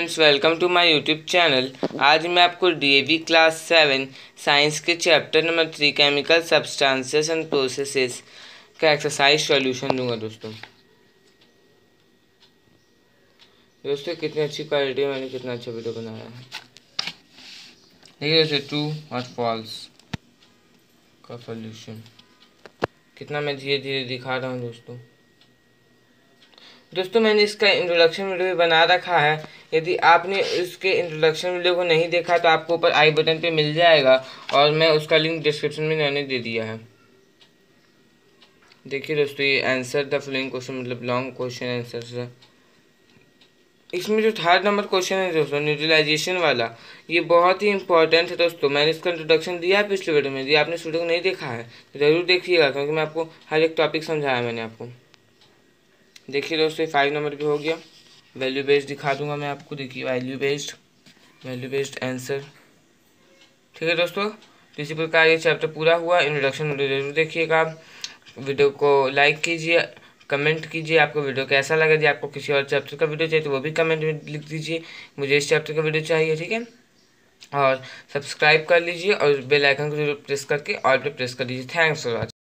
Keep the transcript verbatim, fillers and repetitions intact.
Friends, welcome to my YouTube channel. आज मैं आपको डीएवी क्लास सेवन साइंस के chapter number three chemical substances and processes का exercise solution दूंगा। दोस्तों दोस्तों कितनी अच्छी क्वालिटी मैंने कितना अच्छा वीडियो बनाया है। देखिए दोस्तों, ट्रू और फॉल्स का सॉल्यूशन कितना मैं धीरे धीरे दिखा रहा हूँ। दोस्तों दोस्तों मैंने इसका इंट्रोडक्शन वीडियो भी बना रखा है। यदि आपने इसके इंट्रोडक्शन वीडियो को नहीं देखा तो आपको ऊपर आई बटन पे मिल जाएगा, और मैं उसका लिंक डिस्क्रिप्शन में मैंने दे दिया है। देखिए दोस्तों, ये आंसर द फॉलोइंग क्वेश्चन, मतलब लॉन्ग क्वेश्चन आंसर। इसमें जो थर्ड नंबर क्वेश्चन है दोस्तों, न्यूट्रलाइजेशन वाला, ये बहुत ही इंपॉर्टेंट है। दोस्तों मैंने इसका इंट्रोडक्शन दिया है पिछले वीडियो में। यदि आपने इस वीडियो को नहीं देखा है तो ज़रूर देखिएगा, क्योंकि मैं आपको हर एक टॉपिक समझाया मैंने आपको। देखिए दोस्तों, फाइव नंबर भी हो गया। वैल्यू बेस्ड दिखा दूंगा मैं आपको। देखिए value based value based answer. ठीक है दोस्तों, तो इसी प्रकार ये चैप्टर पूरा हुआ। इंट्रोडक्शन वीडियो जरूर देखिएगा, वीडियो को लाइक कीजिए, कमेंट कीजिए आपको वीडियो कैसा लगा। यदि आपको किसी और चैप्टर का वीडियो चाहिए तो वो भी कमेंट में लिख दीजिए, मुझे इस चैप्टर का वीडियो चाहिए। ठीक है, और सब्सक्राइब कर लीजिए और बेल आइकन को जरूर प्रेस करके ऑल पे प्रेस कर दीजिए। Thanks for watching.